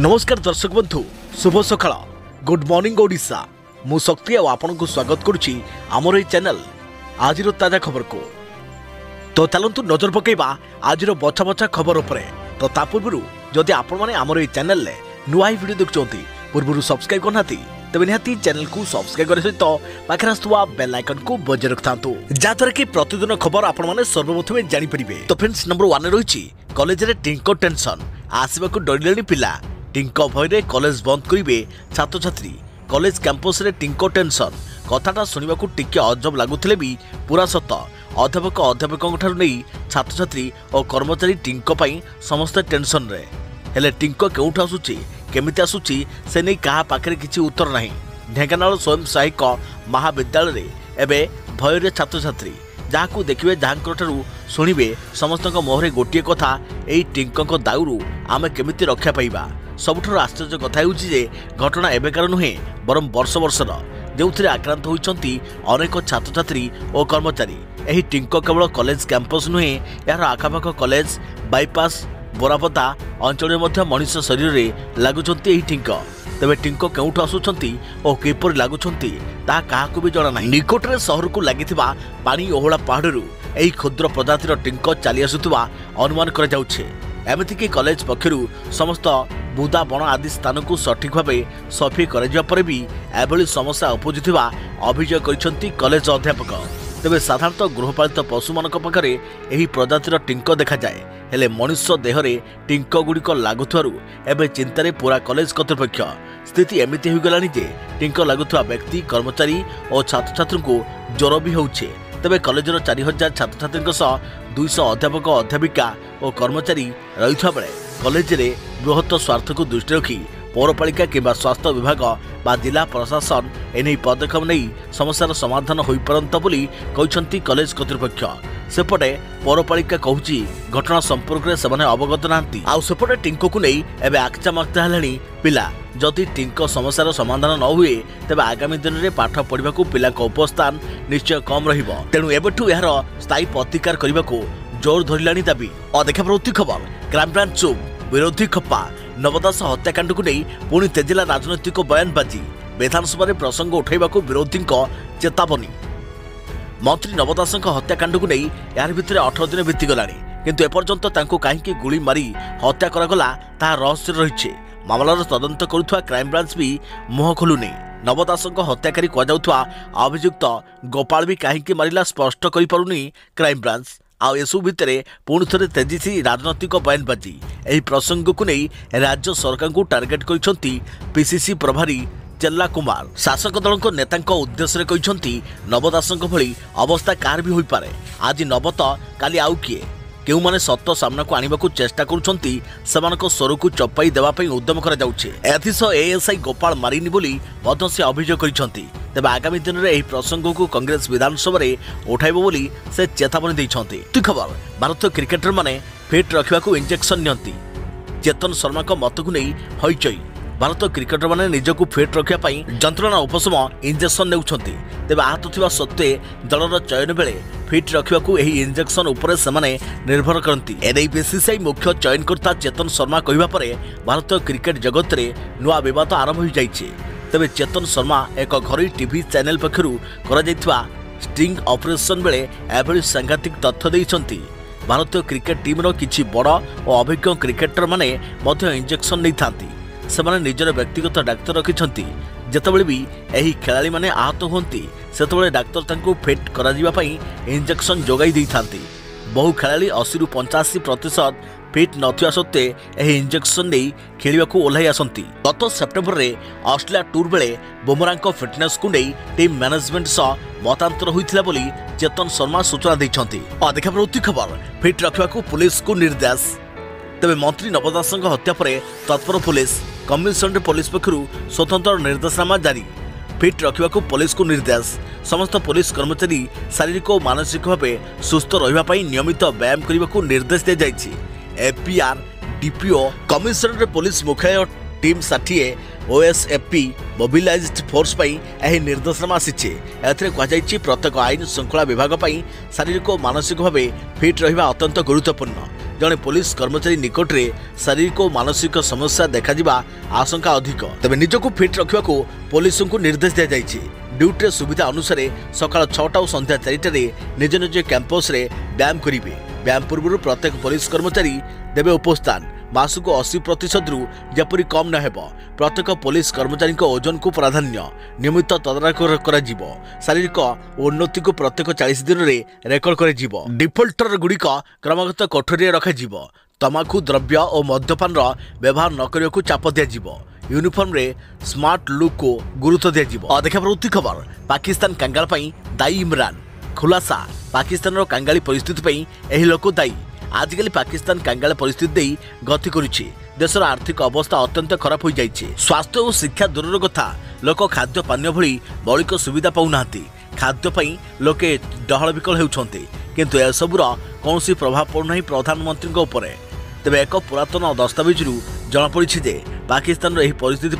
नमस्कार दर्शक बंधु शुभ सकाळ गुड मॉर्निंग ओडिशा मु शक्ति आपण को स्वागत करुच्ची आमर चैनल आज ताजा खबर को तो चलतु नजर पकेबा आज बछा बछा खबर उपर तो ता पूर्व जदि आपण माने आमर चैनल ले नुआ वीडियो देखुंती पूर्व सब्सक्राइब करना तेज निहाती चैनल को सब्सक्राइब करने सहित पाखे आसुवा बेल आइकन को बजाय रखिथांतु जाद्वारा कि प्रतिदिन खबर आपण माने सर्वप्रथमे जानिपारे। तो फ्रेंड्स नंबर 1 रही कॉलेज रे टिंको टेंशन आसवा को डरले पिला टिंको भयरे कॉलेज बंद करेंगे छात्र छात्री कॉलेज कैंपस रे टिंको टेंशन कथाटा शुणा टिके अजब लगुले भी पूरा सत अध्यापक अध्यापकों ठारू नहीं छात्र छात्री और कर्मचारी टिंको पाई समस्त टेंशन रे हेले टिंको केउठा आसुची केमिति आसुची से नहीं कहा पाखरे किछि उत्तर नहीं। ढेंकानाल स्वयं सहायक महाविद्यालय रे एबे भयरे छात्र छात्री जहाँ देखिए जहाँ शुणे समस्त मुहरे गोटे कथा यही टिंको दाऊरू आम केमी रक्षा पाइबा सबुठ आश्चर्य कथा जे घटना एबेकार नुहे बरम वर्ष वर्षर जो आक्रांत होती अनेक छात्र छात्री और कर्मचारी। यही टिंको केवल कॉलेज कैंपस नुहे यार आखापाख कॉलेज बाईपास बोरापदा अंचल मनुष्य शरीर में लगुंट यही टिंको तेबे टिंको केउठो आसुछंती और किपर लागुछंती ता काहाकु भी जाना नहीं। निकट रे शहर को लागिथिबा पानी ओहोळा पहाड़रू एही क्षुद्र प्रजातिर टिंको चाली आसुथुबा अनुमान करा जाउछे। एमिति कि कॉलेज पक्षरू समस्त बुदा बण आदि स्थान को सठिक भाबे सफी करा जिया परे भी एभली समस्या उपजुथिबा अभियोग करिसंती कॉलेज अध्यापक। तेबे साधारणतः गृहपालित पशुमानक पाखरे एही प्रजातिर टिंको देखा जाए हेले मनुष्य देहरे टिंको गुड़िक लागुथुवारू एबे चिंतारे पूरा कॉलेज कर्तृपक्ष। स्थिति एमती हो गलानी जे टिंको लागुवा व्यक्ति कर्मचारी और छात्र छात्री को ज्वर भी होचे। तेबे कॉलेजर 4000 छात्र छात्री सह 200 अध्यापक अध्यापिका और कर्मचारी रही बेले कॉलेज रे बृहत स्वार्थ को दृष्टि रखी पौरपालिका किंवा स्वास्थ्य विभाग बा जिला प्रशासन एने पदक्षेप नहीं समस्यार समाधान हो पारंता बोली कहते कॉलेज कर्तृपक्ष। सेपटे पौरपालिका कहूची घटना संपर्क में से अवगत ना आउपटे टिंको को नहीं एवं आकचा माक्ता है पिला जदि टिंको समस्यार समाधान न हुए तेबे आगामी दिन में पाठ पढ़ा पिला उपस्थान निश्चय कम रहिबो। तेणु एबठू यार स्थायी प्रतिकार करने को जोर धरलानी दाबी। अदेखा प्रवृत्ति खबर क्राइमब्रांच चुप विरोधी खप्पा नवदास हत्याकांड को नहीं पुणी तेजिला राजनैतिक बयानबाजी विधानसभा प्रसंग उठाइबा विरोधी चेतावनी। मंत्री नवदास हत्याकांड को नहीं यार भितर 18 दिन बीतीगला किंतु एपर्यंत तांको काहींकी गुली मारी हत्या करागला ता रहस्य रहिछे। मामलार तदंत करुवा क्राइमब्रांच भी मुह खोलुनी। नवदास हत्याकारी कहुवा अभियुक्त गोपाल भी कहीं मारा स्पष्ट करूनी क्राइमब्रांच। आसबू भितर पुणी थे तेजी राजनैतिक बयानबाजी। यही प्रसंग को नहीं राज्य सरकार को टार्गेट कर पीसीसी प्रभारी चेल्ला कुमार शासक दल के नेता उद्देश्य कहते नवदास भली अवस्था कार भी हो पाए। आज नव तो काली आउ किए क्यों माने सत्य सामना को आने को चेष्टा कर स्वर को चपाई देवाई उद्यम करेएसआई गोपाल मारिनी से अभियोग कर तेज आगामी दिन में यह प्रसंग को कांग्रेस विधानसभा उठाइब बोली से चेतावनी देखते। खबर भारतीय क्रिकेटर माने फिट रखा इंजेक्शन नियंती चेतन शर्मा मत को नहीं हईचई भारतीय क्रिकेटर माने निजक फिट रखा जंत्रणा उपशम इंजेक्शन नेउछंती तेबे आहत थिबा सत्वे दलर चयन बेले फिट रखा यही इंजेक्शन उपरे सेमाने निर्भर करती। एने बीसीसीआई मुख्य चयनकर्ता चेतन शर्मा कहवा पर भारतीय क्रिकेट जगत रे नुआ विवाद आरंभ हो जाइछे। तेबे चेतन शर्मा एक घरोई टीवी चैनल पक्षरु करा जाइतवा स्टिंग ऑपरेशन बेले एभली सांघातिक तथ्य देइछंती। भारतीय क्रिकेट टीमर किछि बड़ और अभिज्ञ क्रिकेटर माने मध्ये इंजेक्शन नै थांती सेमाने निजर व्यक्तिगत डाक्तर रखिछंती जेतबेले भी एही खेलाड़ी माने आहत होंती सेतबेले डाक्तर तांको फिट करा जिबा पई इंजेक्शन जोगाई देइथांती। बहु खेलाड़ी 80 ରୁ 85% फिट नथिया सत्ते एही इंजेक्शन देई खेलिबाकू ओलाई आसंती। गत सेप्टेम्बर रे ऑस्ट्रेलिया टूर बेले बुमरांको फिटनेस को नेई टीम मैनेजमेंट स मतांतर होइथिला बोली चेतन शर्मा सूचना देइछंती। अधिक प्रवृत्ति खबर फिट रखिबाकू पुलिस को निर्देश। तेबे मंत्री नवदास हत्या पर तत्पर पुलिस कमिशनरेट पुलिस पक्ष स्वतंत्र निर्देशनामा जारी फिट रखा पुलिस को निर्देश। समस्त पुलिस कर्मचारी शारीरिक और मानसिक भाव सुस्थ रही नियमित व्यायाम करने को निर्देश दी जाएगी। एपीआर डीपीओ कमिशनरेट पुलिस मुख्यालय टीम 60 ओएसएफपी मोबिलाइज्ड फोर्स पर निर्देशनामा आसी कहुई प्रत्येक आईन श्रृंखला विभाग शारीरिक और मानसिक भाव फिट रहा अत्यंत गुरुत्वपूर्ण। जड़े पुलिस कर्मचारी निकट में शारीरिक और मानसिक समस्या देखा आशंका अधिक तेज निजक फिट रखा पुलिस को निर्देश दि जाएगी। ड्यूटी सुविधा अनुसार सका 6टा और सन्ध्या 4टार निज निज कैंपस व्यायाम करेंगे। व्यायाम पूर्व प्रत्येक पुलिस कर्मचारी देवे उपस्थान मासक 80% जपरी कम न हो। प्रत्येक पुलिस कर्मचारी ओजन को प्राधान्य नियमित तदारख कर शारीरिक उन्नति को प्रत्येक 40 दिन रे रेकर्ड कर डिफल्टर गुड़िक क्रमगत कोठरी रखा। तमाखु द्रव्य और मद्यपान व्यवहार न करने को चाप दि। यूनिफॉर्म रे स्मार्ट लुक को गुरुत्व दि। देखा प्रवृत्ति खबर पाकिस्तान कांगाल पर दायी इमरान। खुलासा पाकिस्तान कांगाली परिस्थिति लोक दायी। आजिकल पाकिस्तान कांगाल परिस्थिति गति करुच्ची। देशर आर्थिक अवस्था अत्यंत खराब हो जाए। स्वास्थ्य और शिक्षा दूर कथा लोक खाद्य पानीय भली मौलिक सुविधा पाऊना। खाद्यपाई लोके डहल विकल होती किंतु ए सबुर कौन प्रभाव पड़ूना प्रधानमंत्री उपर। तेरे एक पुरातन दस्तावेजरू जनापड़ी जे पाकिस्तान यह परिस्थिति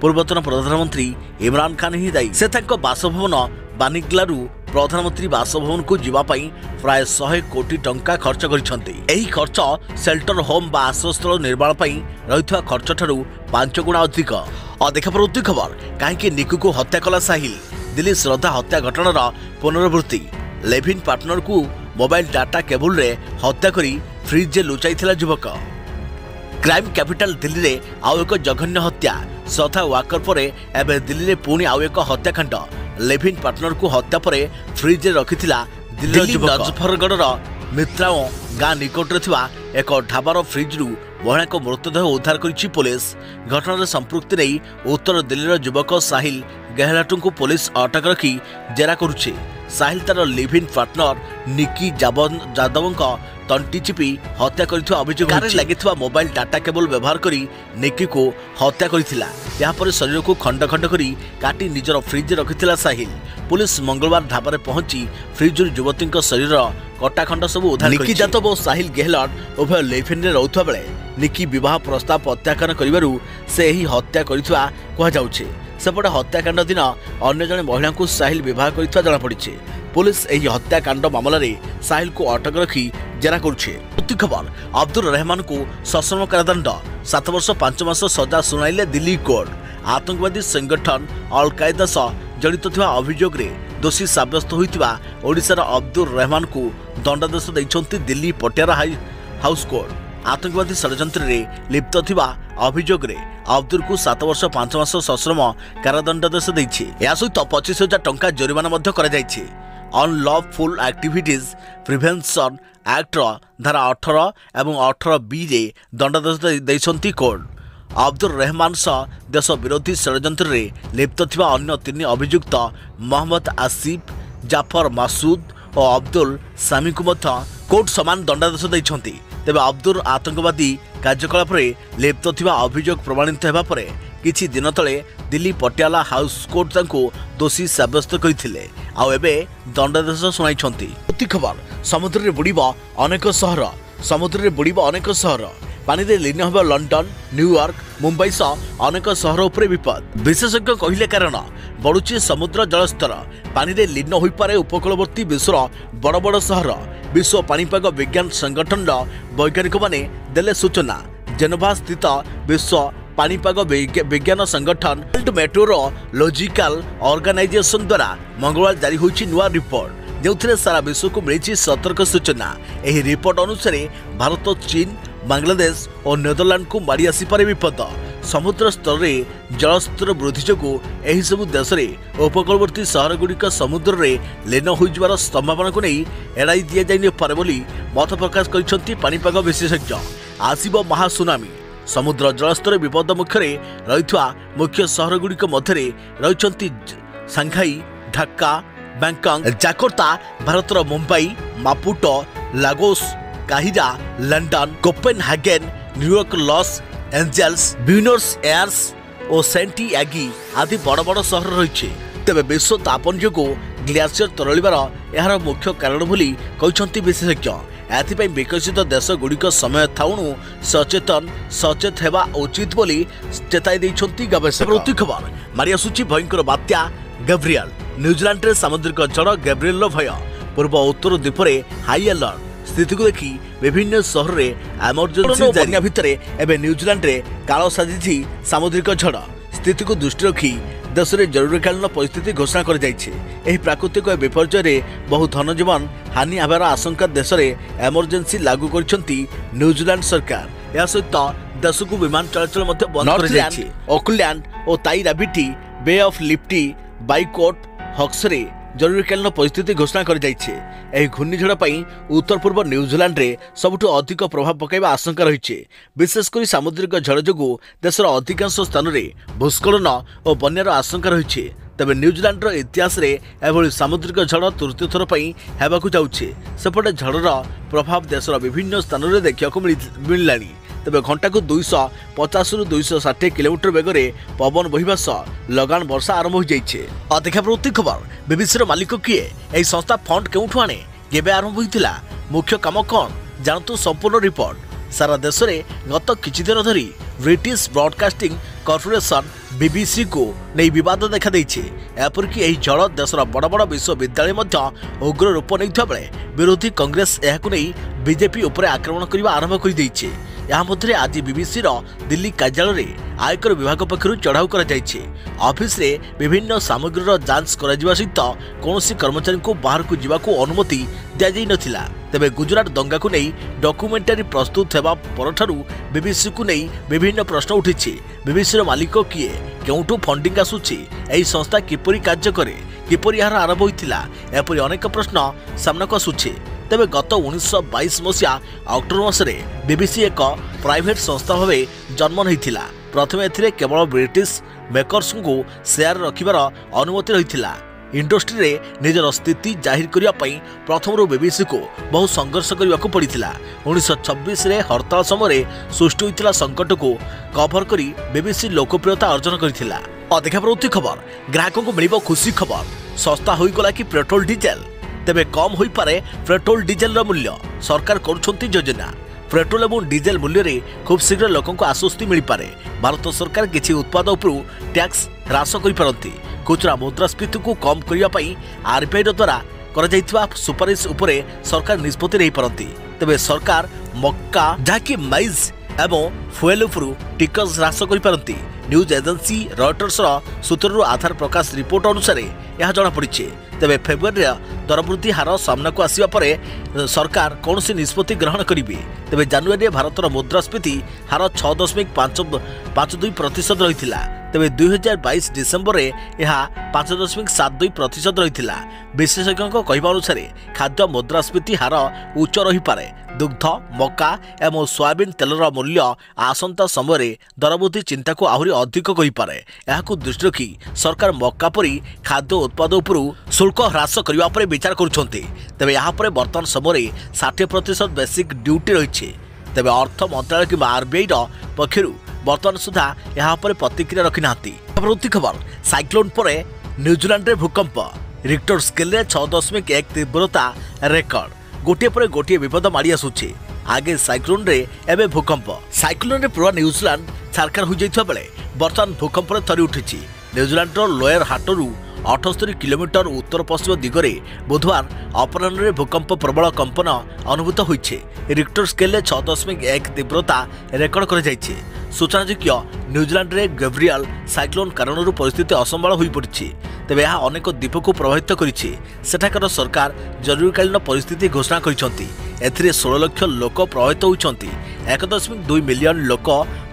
पूर्वतन प्रधानमंत्री इमरान खान ही दायी। से बासभवन बानिग्लारू प्रधानमंत्री बासभवन को जीवाई प्राय 100 कोटी टंका खर्च करी। खर्च सेल्टर होम बा आश्रयस्थल निर्माण पर रही खर्च ठारू 5 गुणा अधिक। अदेखा प्रवृत्ति खबर कहीं निकू को हत्या कला साहिल। दिल्ली श्रद्धा हत्या घटनार पुनरावृत्ति। लेविन पार्टनर को मोबाइल डाटा केबुल रे हत्या करी फ्रिजे लुचाई युवक। क्राइम कैपिटल दिल्ली रे आउ एक जघन्य हत्या। श्रद्धा वाकर पर एवं दिल्ली में पुणी आउ एक हत्याकांड। लेविन पार्टनर को हत्या पर फ्रिजे रखी दिल्ली मुजफ्फरगढ़ मित्राओं गाँ निकट एक ढाबार फ्रिज रु महिला को मृतदेह उद्धार करी पुलिस। घटना संपृक्ति नहीं उत्तर दिल्लीर युवक साहिल गेहलाटू को पुलिस अटक रखी जेरा करुचे। साहिल तार live in partner Nikki Yadav तंटी चिपी हत्या करथिबा अभियोग लगे। मोबाइल डाटा केबल व्यवहार करी निकी को हत्या करथिला। यापर शरीर को खंड खंड करी काटी निजर फ्रिज रखिथिला साहिल। पुलिस मंगलवार ढाबा पहुंची फ्रिज युवती शरीर कटाखंड सब उद्धार। निकी यादव और साहिल गेहलट उभय लिव-इन रे रहउथबा बेले निकी विवाह प्रस्ताव प्रत्याख्यान करिबारु से ही हत्या करथिबा कहा जाउछे। सेपटे हत्याकांड दिन अन्य जने महिला को साहिल विवाह करथिबा जणा पड़िछे। पुलिस यह हत्याकांड मामला रे साहिल को अटक रखी जेरा करुछे। खबर अब्दुल रहमान को सश्रम कारादंड 7 वर्ष 5 मास सजा सुनाइले दिल्ली कोर्ट। आतंकवादी संगठन अलकायदा सह जड़ित थिबा अभियोग रे दोषी साब्यस्त होइथिबा ओडिशार अब्दुल रहमान को दंडादेश दैछन्ति Delhi Patiala high house court. आतंकवादी षड्यंत्र रे लिप्त थिबा अभियोग रे अब्दुल को 7 वर्ष 5 मास सश्रम कारादंडादेश दैछि। या सहित 25,000 टंका जरिमाना मध्य करा जाइछि। अनलॉफुल एक्टिविटीज प्रिवेंशन एक्ट धारा 18 एवं 18B रे दंडादेश दैछन्ति कोर्ट। अब्दुल रहमान सह देश विरोधी षड्यंत्र रे लिप्त थिबा अन्य 3 अभियुक्त मोहम्मद आसिफ जाफर मासूद और अब्दुल सामी को मध्य कोर्ट समान दंडादेश दैछन्ति। तेबे अब्दुल आतंकवादी कार्यकलाप रे लिप्त थिबा अभियोग प्रमाणित हेबा परे किछि दिन तले दिल्ली पटियाला हाउस कोर्ट तांको दोषी साब्यस्त करथिले आ एबे दंडादेश सुनाइछन्ति। उति खबर समुद्र रे बुडिबा अनेक शहर। समुद्र रे बुडिबा अनेक शहर पानी रे लीन हेबा लंडन न्यूयॉर्क मुंबई सह अनेक शहर उपरे विपद। विशेषज्ञ कहिले कारण बढ़ुची समुद्र जलस्तर। पानी रे लीन होई पारे उपकूलवर्ती विश्व बड़ बड़ शहर। विश्व पानीपाग विज्ञान संगठन वैज्ञानिक माने देले सूचना। जेनेवा स्थित विश्व पानीपाग विज्ञान संगठन वर्ल्ड मेट्रोरोलॉजिकल ऑर्गेनाइजेशन द्वारा मंगलवार जारी होइछि नुआ रिपोर्ट जो सारा विश्व को मिली सतर्क सूचना। यह रिपोर्ट अनुसार भारत चीन बांग्लादेश और नेदरलैंड को मारी आसीपारे विपद। समुद्र स्तर में जलस्तर वृद्धि जो यह सब देश में उपकूलवर्ती शहर गुड़िक समुद्र में लीन हो संभावना को नहीं एड़ाई दि जाए मत प्रकाश करछन्ति पानीपाग विशेषज्ञ। आसिबो महासुनामी। समुद्र जलस्तर विपद मुख्य रही मुख्य शहर गुड़िक मध्य रही सांघाई ढाका बैंकॉक जाकर्ता भारतर मुंबई मापुटो लागोस काहिरा London Copenhagen New York Los Angeles Buenos Aires और सेंटियागो आदि बड़ बड़ शहर रही। तेबे विश्व तापन जो ग्लेशियर तरलिबार यार मुख्य कारण बोली कहते विशेषज्ञ। एथिपाई विकसित देश गुड़िक समय थाउनु सचेतन सचेत हेबा उचित बोली चेताई दैछन्ति गवेषक। प्रति खबर मारि आसुची भयंकर बात्या गैब्रिएल। न्यूजीलैंड रे सामुद्रिक झड़ गैब्रिएल भय। पूर्व उत्तर द्वीप हाई अलर्ट। स्थित को देखी विभिन्न सहर में एमरजेंसी जारी भितर एवं न्यूजीलैंड काल साजिश सामुद्रिक झड़ स्थित को दृष्टि रखी देश में जरूरकालीन परिस्थिति घोषणा कर प्राकृतिक विपर्यय बहु धनजीवन हानि होवार आशंका देश में एमरजेंसी लागू कर न्यूजीलैंड सरकार। यह सहित देश को विमान चलाचल बंद ऑकलैंड और ताइराबिटी बे ऑफ लिप्टी बाइकोट हक्सरे जरूरकालीन परिस्थिति घोषणा कर घूर्णिझड़ उत्तर पूर्व न्यूजीलैंड रे सबुठु अधिक प्रभाव पकाइबा आशंका रही। विशेषकर सामुद्रिक झड़ जोगु देशर अधिकांश स्थान में भूस्खलन और बन्यार आशंका रही। तेज न्यूजीलैंड इतिहास में एभली सामुद्रिक झड़ तृतीय थर पर जाऊे। सेपटे झड़र प्रभाव देशर विभिन्न स्थान में देखा मिलला। तेज घंटा को 250 ରୁ 260 किलोमीटर बेगर पवन बहवा सह लगान वर्षा आरंभ हो जाए। अदेखावृत्ति खबर बीबीसी मालिक किए यह संस्था फंड केउठु आने केबे आरंभ होइतिला मुख्य काम कौन जानतु संपूर्ण रिपोर्ट। सारा देश में गत किछि दिन धरी ब्रिटिश ब्रॉडकास्टिंग कॉर्पोरेशन बीबीसी को नहीं बद देखा देपरिक यही झड़ देशर बड़ बड़ विश्वविद्यालय उग्र रूप नहीं विरोधी कांग्रेस यह बीजेपी उपर आक्रमण करने आरंभ कर देती। यहाँ मध्य आज बीबीसी दिल्ली कार्यालय में आयकर विभाग पक्षर चढ़ाऊ ऑफिस रे विभिन्न सामग्रीर जांच करा सहित कौन कर्मचारी को बाहर को जावाक अनुमति दि जाई नथिला। तेबे गुजरात दंगा को नहीं डॉक्यूमेंटरी प्रस्तुत होगा पर बीबीसी को नहीं विभिन्न प्रश्न उठी। बीबीसी मालिक किए क्योंठू फंडिंग आसूची यही संस्था किपरि कार्य करे किपरि यार आरंभ होइतिला एपरि अनेक प्रश्न सामना को आसूचे। तेबे गत 1922 मसीहा अक्टोबर मसरे बीबीसी एक प्राइवेट संस्था भावे जन्म होता। प्रथम एवं ब्रिटिश मेकर्स को शेयर रखिबार अनुमति रही। इंडस्ट्री रे निजर स्थिति जाहिर करने प्रथम बीबीसी को बहुत संघर्ष करने को पड़ा। 1926 हड़ताल समय सृष्टि होता संकट को कभर कर बीबीसी लोकप्रियता अर्जन करथिला। अधिका प्रवृत्ति खबर ग्राहकों को मिलिबो खुशी खबर सस्ता होईगला कि पेट्रोल डीजेल। तेबे कम हो पारे पेट्रोल डीजेल मूल्य सरकार करुछंती योजना। पेट्रोल और डीजेल मूल्य रे खूब शीघ्र लोकों को आश्वस्ति मिल पारे। भारत सरकार किसी उत्पाद उपरू टैक्स ह्रास करि खुचरा मुद्रास्फीति को कम करिया पई आरबीआई द्वारा कर सुपारिश उपरे सरकार निष्पत्ति नहीं पारती। तेबे सरकार मक्का जहाँकि माइज एवं फुएल उपरू टिकस ह्रास करि न्यूज एजेन्सी रॉयटर्स सूत्ररू आधार प्रकाश रिपोर्ट अनुसार यह जनापड़े। तेबे फेब्रुआरी दरवृद्धि हार सामना को आसिबा परे सरकार कौन सी निष्पत्ति ग्रहण करेंगे। तेबे जनवरी भारतर मुद्रास्फीति हार 6.52% रही। तेबे 2022 डिसेम्बर में यह 5.72% रही। विशेषज्ञों कहवा अनुसार खाद्य मुद्रास्फीति हार उच्च रही पारे। दुग्ध मक्का एवं सोयाबीन तेलर मूल्य आसंता समय दरवृद्धि चिंता को आहरी अधिक कहीपे। यह दृष्टि रखी सरकार मक्का परी खाद्य उत्पाद उपरू शुल्क ह्रास करने पर विचार करुंट। तेज यहाँ पर बर्तमान समय 60% बेसिक ड्यूटी रही। तेज अर्थ मंत्रालय कि आरबीआई पक्षर बर्तमान सुधा यहाँ पर प्रतिक्रिया रखि ना। प्रवृत्ति खबर सैक्लोन पर न्यूजीलैंड भूकंप रिक्टर स्केल 6.1 तीव्रता रेकर्ड गोटे पर गोटे विपद माड़ी आसूची। आगे सैक्लोन रे एवं भूकंप सैक्लोन रे पूरा न्यूजीलैंड छारखार हो जाता बेले बर्तमान भूकंप थरी उठी। न्यूजीलैंड लोयर हाटरू 78 किलोमीटर उत्तर पश्चिम दिगरे बुधवार अपराह्न भूकंप प्रबल कंपन अनुभूत होइछे। रिक्टर स्केल 6.1 तीव्रता रेकर्ड कर सूचनाजोग्य न्यूजीलैंड में गैब्रियल सैक्लोन कारण परिस्थिति असंभाल हो पड़ी। तेज यह अनेक द्वीप को प्रभावित कर सरकार जरूरकालीन परिस्थिति घोषणा कर 16 लाख लोक प्रभावित होती। 1.2 मिलियन लोक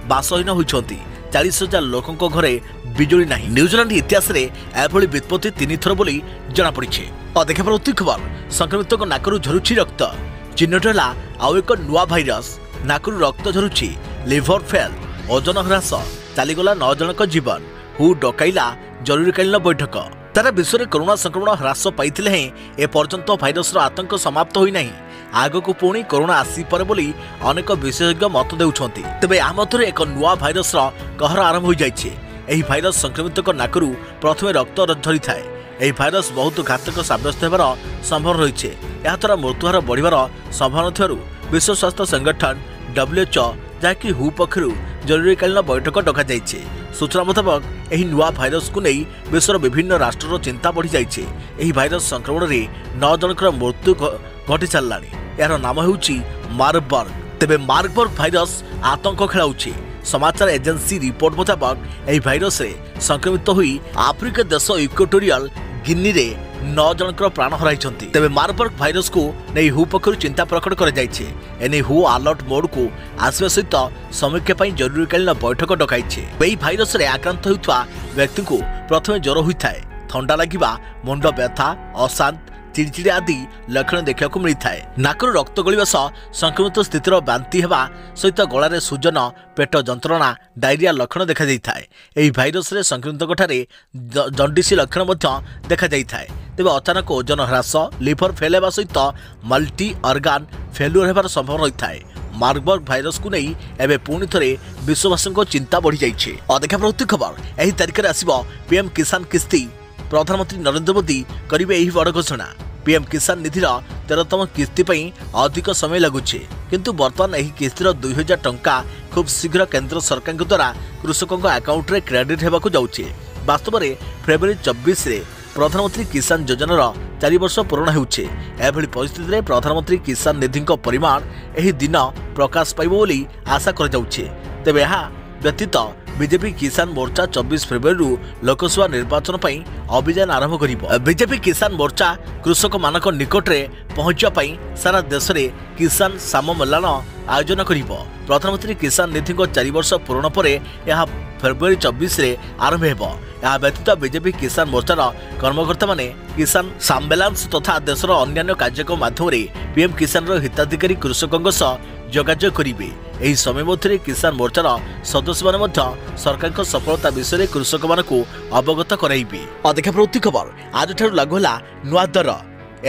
बासहीन होती। 40,000 लोकों घरे बिजुली ना। न्यूजीलैंड इतिहास में एभली विपत्ति 3 थर बोली जनापड़े। अदेखा प्रवृत्ति खबर संक्रमित नाकू झरुची रक्त चिन्हट है आउ एक नुआ भाइरस नाकू रक्त झरुची लिभर फेल ओजन ह्रास चलीगला 9 जनक जीवन हु डकैला जरूरकालीन बैठक। तारा विश्व में कोरोना संक्रमण ह्रास पाई हैं एपर्यंत भाइरस आतंक समाप्त होना आग को पुणी कोरोना आसीपर बोली अनेक विशेषज्ञ मत देते। तेज यहाँ मध्य एक नुआ भाइरस कहर आरंभ हो जाए। भाइरस संक्रमित नाकू प्रथम रक्त झरी थाए। यह भाइरस बहुत घातक सब्यस्त होवर संभावना रही है। यहाँ द्वारा मृत्युहार बढ़वर संभावना थी विश्व स्वास्थ्य संगठन WHO जहाँकि हु पक्षर जरूरकालीन बैठक डका जाए। सूचना मुताबक यह नुआ भाइरस को नहीं विश्वर विभिन्न राष्ट्रर चिंता बढ़ी जाए। भाइरस संक्रमण में 9 जनकर मृत्यु घटी सारा। यार नाम होउची मार्बर्ग। तेबे मार्बर्ग भाइरस आतंक खेलाउची। समाचार एजेंसी रिपोर्ट मुताबक यह भाइरस संक्रमित तो हुई आफ्रिका देश इक्वेटोरियल गिनी रे 9 जनकर प्राण हराई। तेबे मार्बर्ग भाइरस को नहीं हु पक्षर चिंता प्रकट कर हु अलर्ट मोड को आसवा सहित समीक्षा जरूरीकालीन बैठक डकई। यही भाइरस आक्रांत होता व्यक्ति को प्रथम ज्वर होता है, ठंडा लगे, मुंड व्यथा, अशांत, चिड़चिड़ आदि लक्षण देखा मिलता है। नाकरू रक्त गलिवा सह संक्रमित स्थितर बांति हेबा सहित गलार सूजन, पेट जंत्रणा, डायरिया लक्षण देखा जाता है। यही भाइरस संक्रमितों जंडिस लक्षण देखा जाता है। तेज अचानक ओजन ह्रास, लिवर फेल होगा सहित मल्टी अर्गान फेल्युअर होबार संभावना रही है। मार्बर्ग भाइरस को नहीं एवं पुणी थे विश्ववासियों को चिंता बढ़ी जाइए। अदेखा प्रवृत्ति खबर यही तारिखर आसब पीएम किसान किस्ती। प्रधानमंत्री नरेंद्र मोदी करेंगे यही बड़ घोषणा। पीएम किसान निधिर 13तम किस्ती अधिक समय लगुचे, किंतु बर्तमान यह किस्तिर 2000 टंका खूब शीघ्र केंद्र सरकार के द्वारा कृषकों अकाउंट में क्रेडिट होगा जाऊे। वास्तव में फेब्रुआरी 24 में प्रधानमंत्री किसान योजनार 4 वर्ष पूर्ण होचे। एभली परिस्थिति में प्रधानमंत्री किसान निधि परिमाण यही दिन प्रकाश पाइब बोली आशा कराउछे। तेबे यहाँ व्यतीत बीजेपी किसान मोर्चा 24 फेब्रुआरी लोकसभा निर्वाचन पर अभियान आरंभ कर। बीजेपी किसान मोर्चा कृषक मान निकट में पहुंचापी सारा देश में किसान साममेलन आयोजन कर। प्रधानमंत्री किसान निधि 4 वर्ष पूर्ण पर यह फेब्रुआरी 24 आरंभ हो। यह व्यतीत बीजेपी किसान मोर्चार कर्मकर्ता माने किसान सम्मेलन तथा देशर अन्य कार्यक्रम माध्यम पीएम किसान हिताधिकारी कृषकों जोगाजोग करेंगे। यही समय मध्य किसान मोर्चार सदस्य मैंने सरकार सफलता विषय कृषक मान अवगत कराइबे। अदेखा प्रवृत्ति खबर आज ठार लागू है नुआ दर।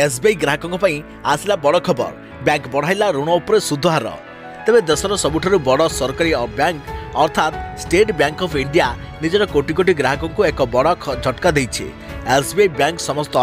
एसबीआई ग्राहकों आसला बड़ खबर, बैंक बढ़ाइला ऋण उपर सुधहार। तेबे देशर सबुठारु बड़ सरकारी बैंक अर्थात स्टेट बैंक ऑफ इंडिया निजर कोटि कोटि ग्राहकों को एक बड़ झटका देइछे। एसबीआई बैंक समस्त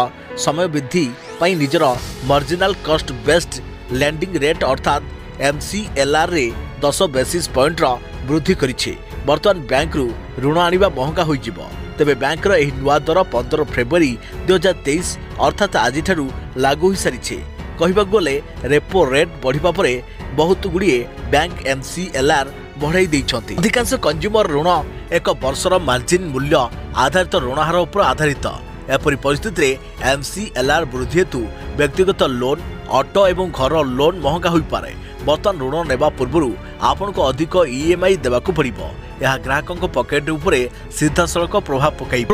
समय वृद्धि पई निजर marginal cost based lending rate अर्थात एमसीएलआर रे 10 बेसिस पॉइंट वृद्धि करिछे। वर्तमान बैंक रु ऋण आनिबा महंगा होई जिवो। तेबे बैंकर एही नुआ दर 15 फेब्रुआरी 2023 अर्थात आज ठारू लागू हो सारिछे। कहिबाक गले रेपो रेट बढ़िबा परे बहुत गुड़िए बैंक एमसीएलआर बढ़ाई देइछंती। अधिकांश कंज्यूमर ऋण एक वर्षर मार्जिन मूल्य आधारित ऋण हार उपर आधारित। एपरी परिस्थिति में एमसीएलआर वृद्धि हेतु व्यक्तिगत लोन, ऑटो एवं घर लोन महंगा होई पारे। बर्तमान ऋण नेबा पूर्व आपन को अधिक ईएमआई देवाकू पड़िबो। यह ग्राहकों पकेट उपरे सीधासलख प्रभाव पकाइबो।